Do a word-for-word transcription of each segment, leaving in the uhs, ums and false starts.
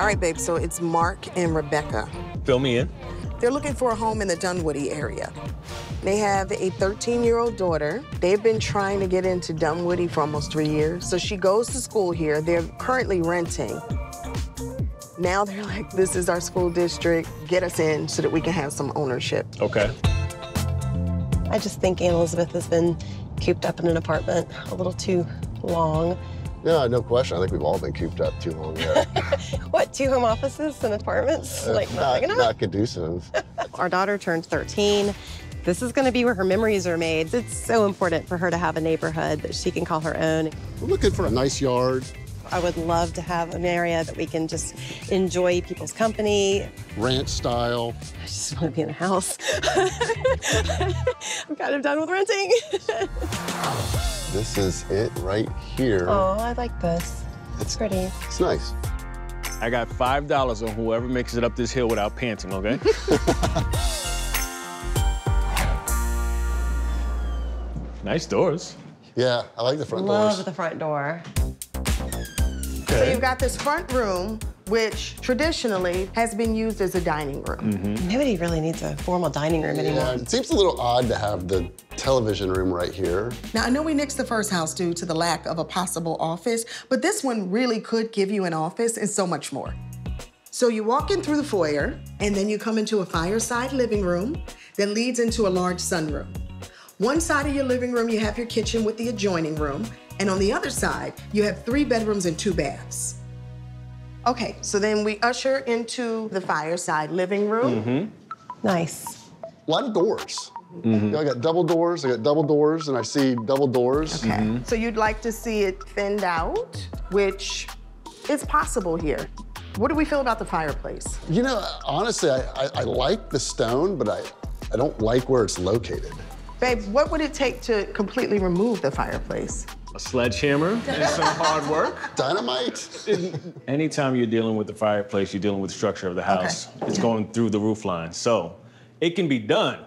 All right, babe, so it's Mark and Rebecca. Fill me in. They're looking for a home in the Dunwoody area. They have a thirteen-year-old daughter. They've been trying to get into Dunwoody for almost three years. So she goes to school here. They're currently renting. Now they're like, this is our school district. Get us in so that we can have some ownership. OK. I just think Aunt Elizabeth has been cooped up in an apartment a little too long. Yeah, no question. I think we've all been cooped up too long there. What, two home offices and apartments? Uh, like, not, not, not conducive. Our daughter turned thirteen. This is going to be where her memories are made. It's so important for her to have a neighborhood that she can call her own. We're looking for a nice yard. I would love to have an area that we can just enjoy people's company. Ranch style. I just want to be in a house. I'm kind of done with renting. This is it right here. Oh, I like this. It's pretty. It's nice. I got five dollars on whoever makes it up this hill without panting, OK? Nice doors. Yeah, I like the front doors. Love the front door. So you've got this front room, which traditionally has been used as a dining room. Mm-hmm. Nobody really needs a formal dining room yeah, anymore. It seems a little odd to have the television room right here. Now, I know we nixed the first house due to the lack of a possible office, but this one really could give you an office and so much more. So you walk in through the foyer, and then you come into a fireside living room that leads into a large sunroom. One side of your living room, you have your kitchen with the adjoining room. And on the other side, you have three bedrooms and two baths. OK, so then we usher into the fireside living room. Mm-hmm. Nice. A lot of doors. Mm-hmm. You know, I got double doors, I got double doors, and I see double doors. OK, mm-hmm. So you'd like to see it thinned out, which is possible here. What do we feel about the fireplace? You know, honestly, I, I, I like the stone, but I, I don't like where it's located. Babe, what would it take to completely remove the fireplace? A sledgehammer and some hard work. Dynamite. Anytime you're dealing with the fireplace, you're dealing with the structure of the house. Okay. It's going through the roof line. So it can be done,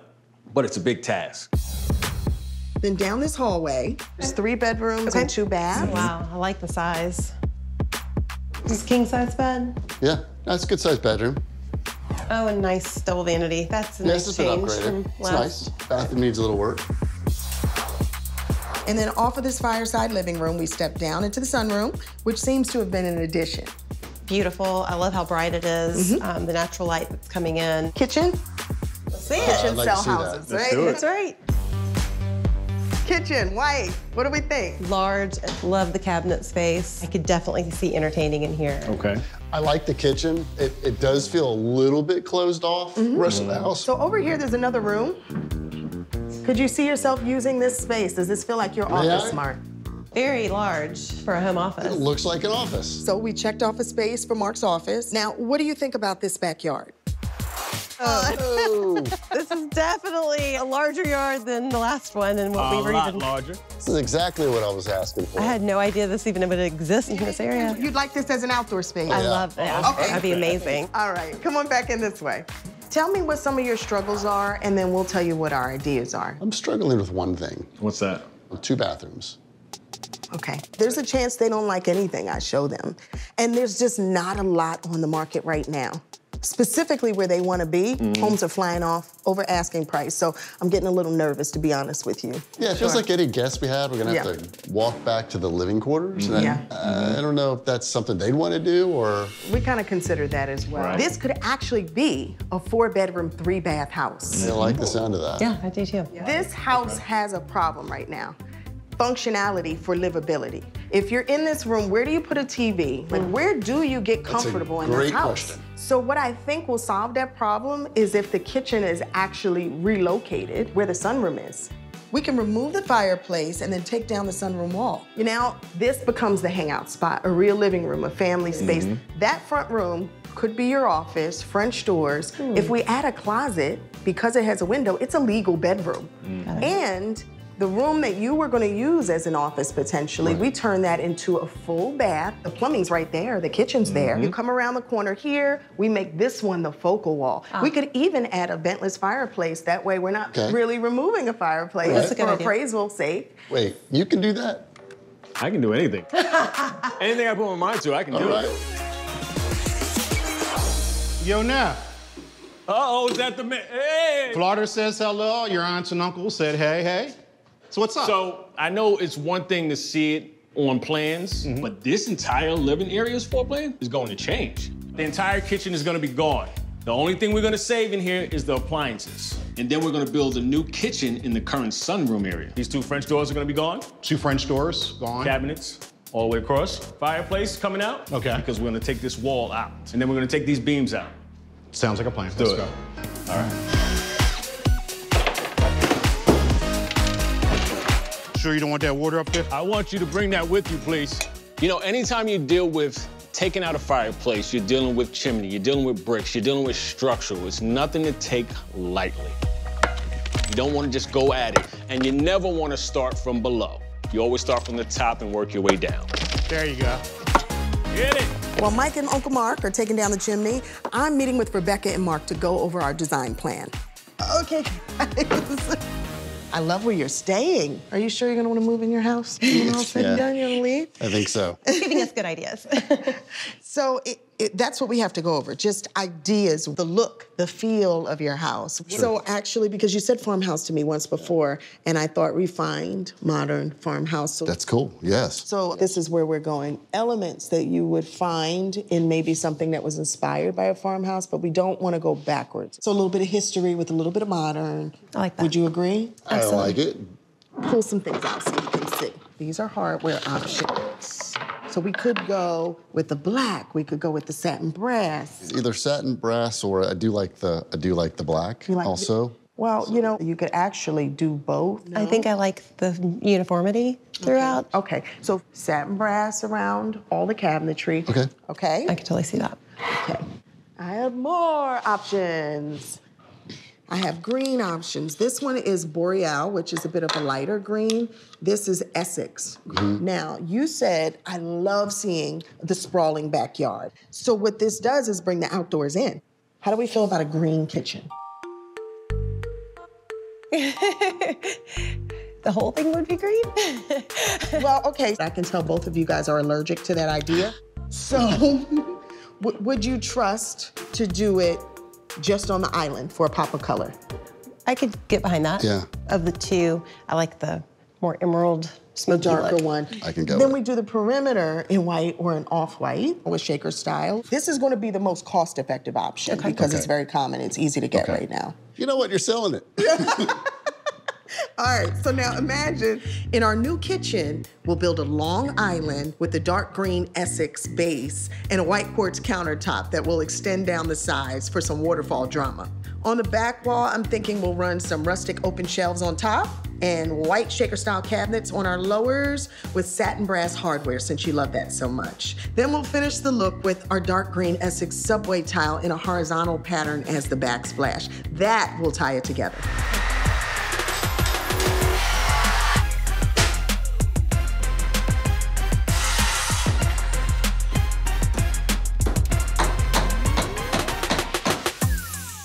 but it's a big task. Then down this hallway, there's three bedrooms okay. and two baths. Wow, I like the size. This king-size bed? Yeah, that's a good-sized bedouin. Oh, a nice double vanity. That's a yeah, nice change. It's been upgraded. It's nice. Bathroom needs a little work. And then off of this fireside living room, we step down into the sunroom, which seems to have been an addition. Beautiful. I love how bright it is. Mm-hmm. um, the natural light that's coming in. Kitchen. See it. Kitchen cell houses, right? That's right. Kitchen, white. What do we think? Large. Love the cabinet space. I could definitely see entertaining in here. OK. I like the kitchen. It, it does feel a little bit closed off, mm-hmm. rest of the house. So over here, there's another room. Could you see yourself using this space? Does this feel like your office, yeah. Mark? Very large for a home office. It looks like an office. So we checked off a space for Mark's office. Now, what do you think about this backyard? Oh. Oh. This is definitely a larger yard than the last one and what a we were lot even larger. This is exactly what I was asking for. I had no idea this even would exist in this area. You'd like this as an outdoor space? Yeah. I love that. Okay. That'd be amazing. All right, come on back in this way. Tell me what some of your struggles are, and then we'll tell you what our ideas are. I'm struggling with one thing. What's that? Two bathrooms. OK. There's a chance they don't like anything I show them. And there's just not a lot on the market right now. Specifically where they want to be, mm. homes are flying off over asking price. So I'm getting a little nervous, to be honest with you. Yeah, it feels sure. like any guest we had, we're going to have yeah. to walk back to the living quarters. Mm. And yeah. I, uh, I don't know if that's something they'd want to do or... We kind of consider that as well. Right. This could actually be a four-bedroom, three-bath house. I like the sound of that. Yeah, I do, too. Yeah. This house okay. has a problem right now. Functionality for livability. If you're in this room, where do you put a T V? Like, where do you get comfortable in this house? That's a great question. So what I think will solve that problem is if the kitchen is actually relocated where the sunroom is. We can remove the fireplace and then take down the sunroom wall. You know, this becomes the hangout spot, a real living room, a family space. Mm-hmm. That front room could be your office, French doors. Mm. If we add a closet, because it has a window, it's a legal bedroom. Mm. And the room that you were going to use as an office, potentially, right. we turn that into a full bath. The plumbing's right there. The kitchen's mm-hmm. there. You come around the corner here. We make this one the focal wall. Oh. We could even add a ventless fireplace. That way, we're not okay. really removing a fireplace right. for appraisal sake. Wait, you can do that? I can do anything. Anything I put my mind to, I can All do right. it. Yo, now. Uh-oh, is that the man? Hey! Flarter says hello. Your aunts and uncles said hey, hey. So what's up? So I know it's one thing to see it on plans, mm-hmm. but this entire living area's floor plan is going to change. The entire kitchen is going to be gone. The only thing we're going to save in here is the appliances. And then we're going to build a new kitchen in the current sunroom area. These two French doors are going to be gone. Two French doors, gone. Cabinets, all the way across. Fireplace coming out. Okay. Because we're going to take this wall out. And then we're going to take these beams out. Sounds like a plan. Let's, Let's go. go. All right. Sure you don't want that water up there? I want you to bring that with you, please. You know, anytime you deal with taking out a fireplace, you're dealing with chimney, you're dealing with bricks, you're dealing with structural. It's nothing to take lightly. You don't want to just go at it. And you never want to start from below. You always start from the top and work your way down. There you go. Get it. Well, Mike and Uncle Mark are taking down the chimney. I'm meeting with Rebecca and Mark to go over our design plan. Okay, guys. I love where you're staying. Are you sure you're gonna want to move in your house? You're all said and done, you're gonna leave? I think so. Giving us good ideas. So it, it, that's what we have to go over, just ideas, the look, the feel of your house. Sure. So actually, because you said farmhouse to me once before, and I thought refined, modern farmhouse. So that's cool, yes. So this is where we're going. Elements that you would find in maybe something that was inspired by a farmhouse, but we don't want to go backwards. So a little bit of history with a little bit of modern. I like that. Would you agree? I I like it. Pull some things out so you can see. These are hardware options. So we could go with the black. We could go with the satin brass. Either satin brass or I do like the I do like the black like also. The, well, so. you know, you could actually do both. No? I think I like the uniformity throughout. Okay. okay. So satin brass around all the cabinetry. Okay. Okay. I can totally see that. Okay. I have more options. I have green options. This one is Boreal, which is a bit of a lighter green. This is Essex. Mm-hmm. Now, you said, I love seeing the sprawling backyard. So what this does is bring the outdoors in. How do we feel about a green kitchen? The whole thing would be green? Well, okay, I can tell both of you guys are allergic to that idea. So would you trust to do it just on the island for a pop of color? I could get behind that. Yeah. Of the two, I like the more emerald, smoky darker look. one. I can go. Then with. we do the perimeter in white or an off-white with shaker style. This is going to be the most cost-effective option okay. because okay. it's very common. It's easy to get okay. right now. You know what? You're selling it. All right, so now imagine in our new kitchen, we'll build a long island with a dark green Essex base and a white quartz countertop that will extend down the sides for some waterfall drama. On the back wall, I'm thinking we'll run some rustic open shelves on top and white shaker style cabinets on our lowers with satin brass hardware since you love that so much. Then we'll finish the look with our dark green Essex subway tile in a horizontal pattern as the backsplash. That will tie it together.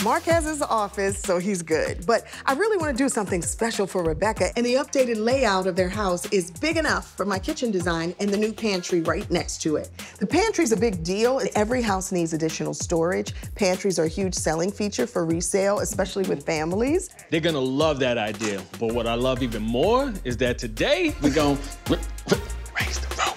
Mark has his office, so he's good. But I really want to do something special for Rebecca, and the updated layout of their house is big enough for my kitchen design and the new pantry right next to it. The pantry's a big deal. Every house needs additional storage. Pantries are a huge selling feature for resale, especially with families. They're gonna love that idea. But what I love even more is that today we're gonna raise the roof.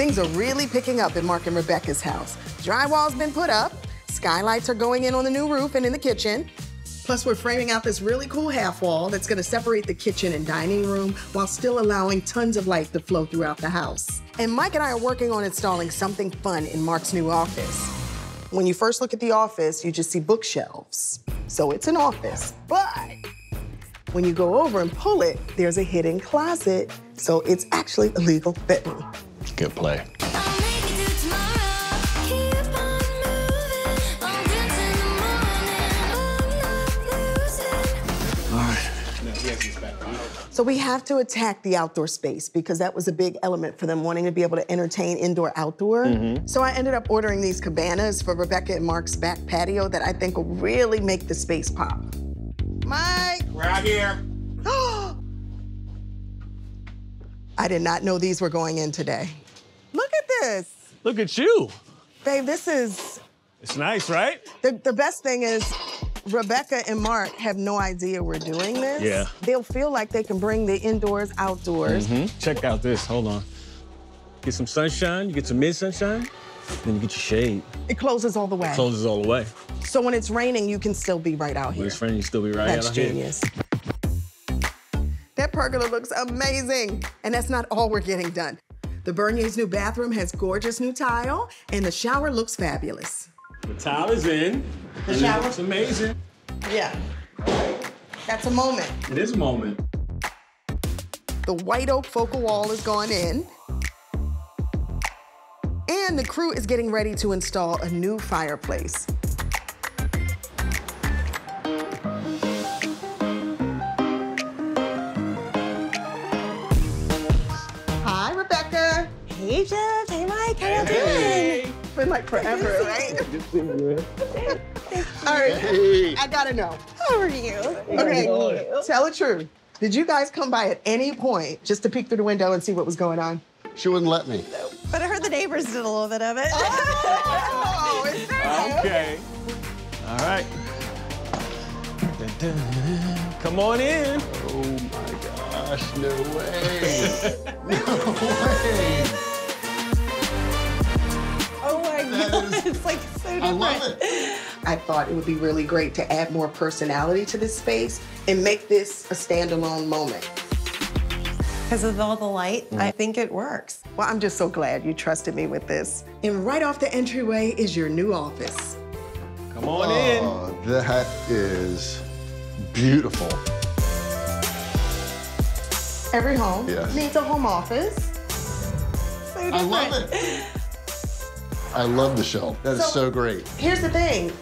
Things are really picking up in Mark and Rebecca's house. Drywall's been put up, skylights are going in on the new roof and in the kitchen. Plus, we're framing out this really cool half wall that's gonna separate the kitchen and dining room while still allowing tons of light to flow throughout the house. And Mike and I are working on installing something fun in Mark's new office. When you first look at the office, you just see bookshelves. So it's an office, but when you go over and pull it, there's a hidden closet. So it's actually a legal bedroom. Good play. All right. So we have to attack the outdoor space because that was a big element for them, wanting to be able to entertain indoor, outdoor. Mm-hmm. So I ended up ordering these cabanas for Rebecca and Mark's back patio that I think will really make the space pop. Mike! We're out here. I did not know these were going in today. Look at this. Look at you. Babe, this is... It's nice, right? The, the best thing is, Rebecca and Mark have no idea we're doing this. Yeah. They'll feel like they can bring the indoors, outdoors. Mm-hmm. Check out this, hold on. Get some sunshine, you get some mid-sunshine, then you get your shade. It closes all the way. It closes all the way. So when it's raining, you can still be right out here. When it's raining, you still be right that's out genius. Here. That's genius. That pergola looks amazing. And that's not all we're getting done. The Bernier's new bathroom has gorgeous new tile, and the shower looks fabulous. The towel is in. The shower. It's amazing. Yeah. That's a moment. It is a moment. The white oak focal wall is gone in. And the crew is getting ready to install a new fireplace. Hi, Rebecca. Hey, Jeff. Hey, Mike. How y'all hey. doing? Been like forever, right? All right, hey. I gotta know. How are you? Okay, hey. Tell the truth. Did you guys come by at any point just to peek through the window and see what was going on? She wouldn't let me. Nope. But I heard the neighbors did a little bit of it. Oh, is that okay. It? All right. Come on in. Oh my gosh, no way. No way. Is, it's like so different. I love it. I thought it would be really great to add more personality to this space and make this a standalone moment. Because of all the light, mm. I think it works. Well, I'm just so glad you trusted me with this. And right off the entryway is your new office. Come on oh, in. That is beautiful. Every home yes. needs a home office. So different. I love it. I love the shelf. That's so, so great. Here's the thing.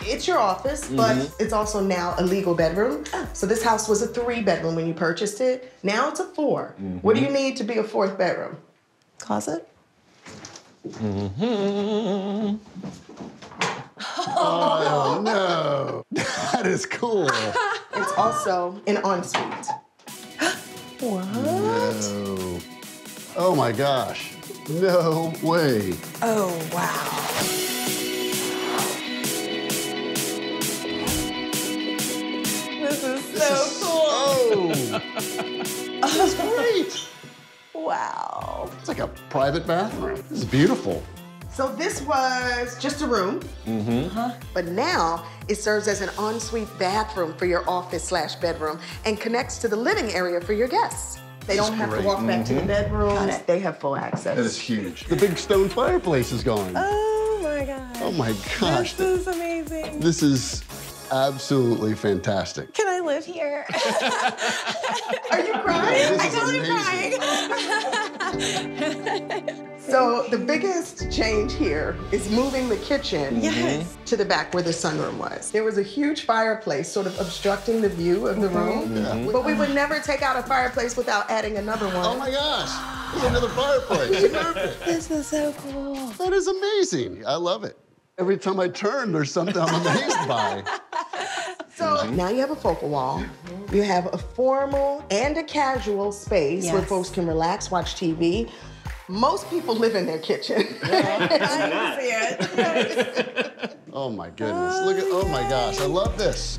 It's your office, mm-hmm. but it's also now a legal bedroom. So this house was a three bedroom when you purchased it. Now it's a four. Mm-hmm. What do you need to be a fourth bedroom? Closet. Mm-hmm. Oh, no. That is cool. It's also an ensuite. What? No. Oh, my gosh. No way. Oh, wow. This is this so is, cool. Oh. That's great. Wow. It's like a private bathroom. This is beautiful. So this was just a room, mm-hmm. uh-huh. but now it serves as an ensuite bathroom for your office slash bedroom and connects to the living area for your guests. They don't have great. to walk back mm-hmm. to the bedrooms. They have full access. That is huge. The big stone fireplace is gone. Oh my gosh. Oh my gosh. This is amazing. This is absolutely fantastic. Can I live here? Are you crying? I'm totally crying. So the biggest change here is moving the kitchen yes. to the back where the sunroom was. There was a huge fireplace sort of obstructing the view of the room, yeah. but we would never take out a fireplace without adding another one. Oh my gosh, there's another fireplace. Perfect. This is so cool. That is amazing. I love it. Every time I turn, there's something I'm amazed by. So mm-hmm. now you have a focal wall. Mm-hmm. You have a formal and a casual space yes. where folks can relax, watch T V. Most people live in their kitchen. Yeah, I didn't see it. Oh my goodness. Look at, oh my gosh, I love this.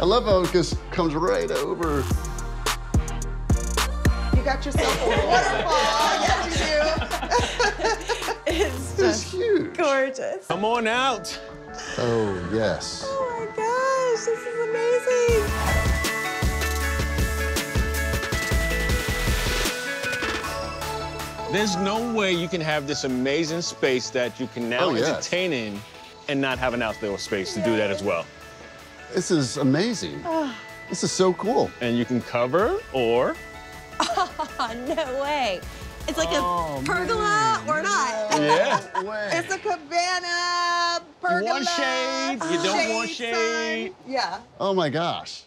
I love how it just comes right over. You got yourself a waterfall. Yes, you do. It's just huge. Gorgeous. Come on out. Oh, yes. Oh my gosh, this is amazing. There's no way you can have this amazing space that you can now oh, yes. entertain in and not have an outdoor space to do that as well. This is amazing. Oh. This is so cool. And you can cover or... Oh, no way. It's like oh, a pergola man. Or not. Yeah. It's a cabana pergola. You want shade. You don't shade, want shade. Sun. Yeah. Oh, my gosh.